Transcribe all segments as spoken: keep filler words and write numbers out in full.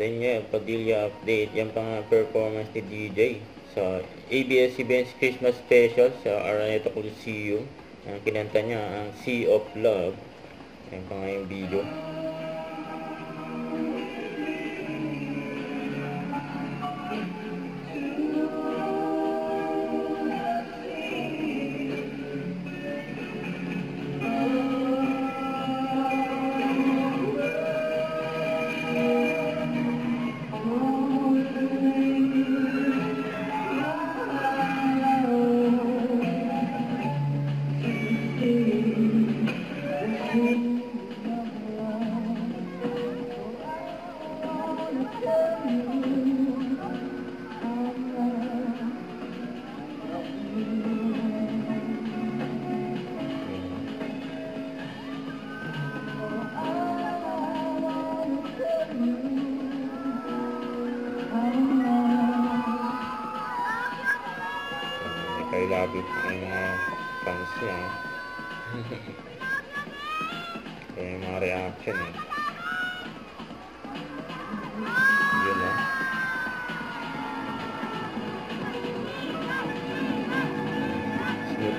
Daniel Padilla update. Yan pang performance ni D J sa A B S C B N's Christmas Special sa Araneto Coliseum. Ang kinanta niya ang Sea of Love. Yan pa nga yung video. Labit ang mga fans niya. Kaya yung mga reaction eh. Yun eh. Smooth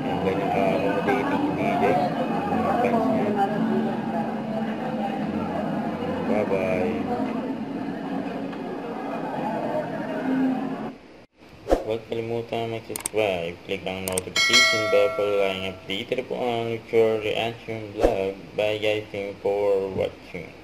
Ang ganyang accommodating D J. Bye-bye. Huwag kalimutan mag-subscribe. Click ang notification bell para laging updated po ang future reaction vlog. Bye guys, thank you for watching.